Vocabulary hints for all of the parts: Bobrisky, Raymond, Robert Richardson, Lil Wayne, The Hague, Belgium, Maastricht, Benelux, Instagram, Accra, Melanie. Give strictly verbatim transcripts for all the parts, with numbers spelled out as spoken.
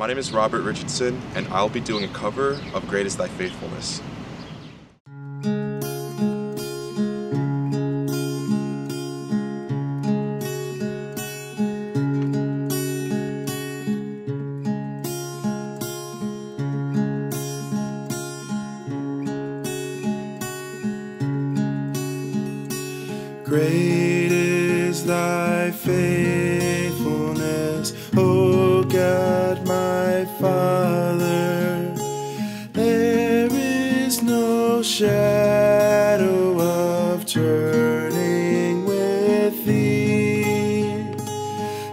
My name is Robert Richardson, and I'll be doing a cover of Great Is Thy Faithfulness. Great is thy faithfulness, O God, my Father. There is no shadow of turning with thee.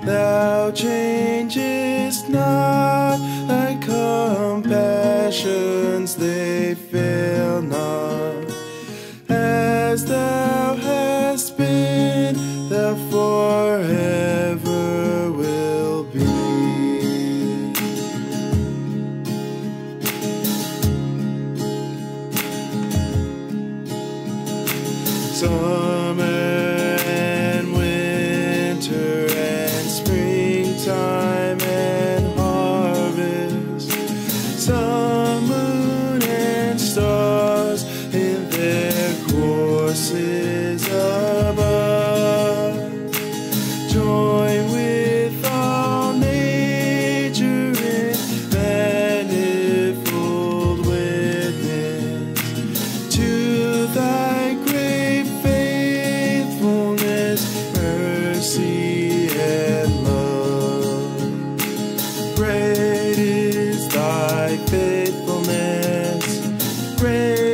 Thou changest not, thy compassions, they fail not. As thou hast been, thou forever will be. Summer and winter and springtime and harvest, sun, moon, and stars in their courses above, join with all nature in manifold witness to thy great faithfulness, mercy, and love. Great is thy faithfulness. Great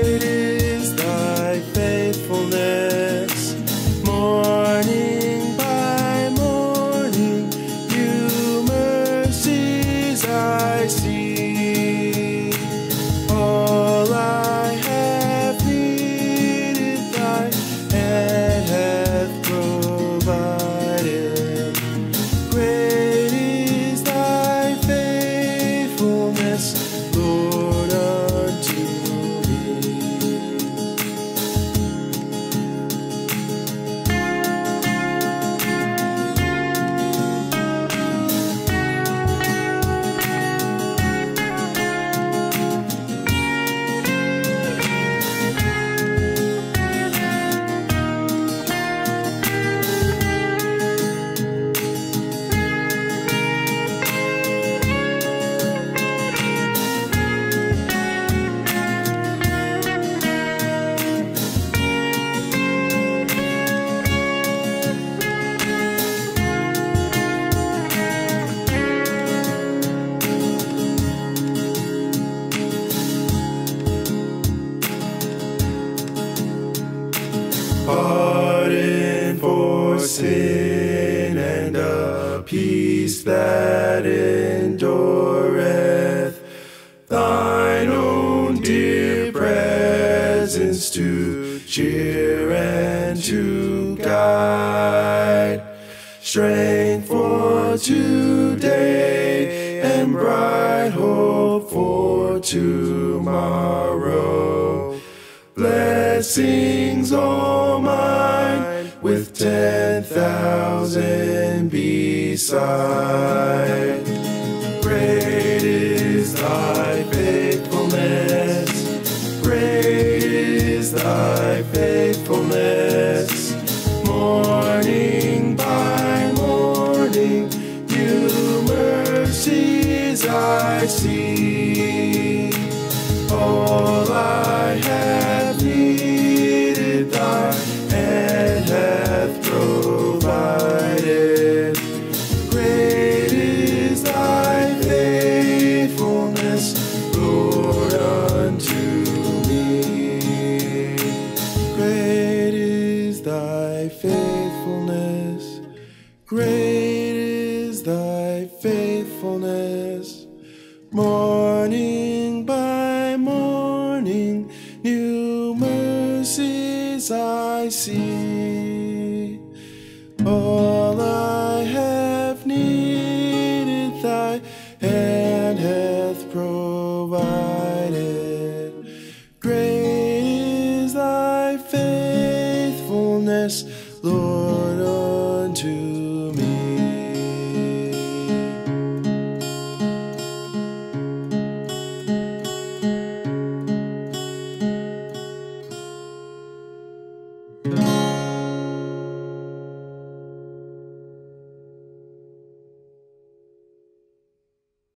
I see, all I have needed thy hand hath provided. Great is thy faithfulness, Lord, unto me. Pardon for sin and a peace that endureth, thine own dear presence to cheer and to guide, strength for today and bright hope for tomorrow. Blessings all mine, with ten thousand beside. Great is thy faithfulness. Great is thy faithfulness. Morning by morning, new mercies I see. All I have needed thy hand hath provided. Great is thy faithfulness, Lord, unto me. Great is thy faithfulness. Great is thy faithfulness. Morning by morning, new mercies I see. All I have needed, thy hand hath provided. Great is thy faithfulness.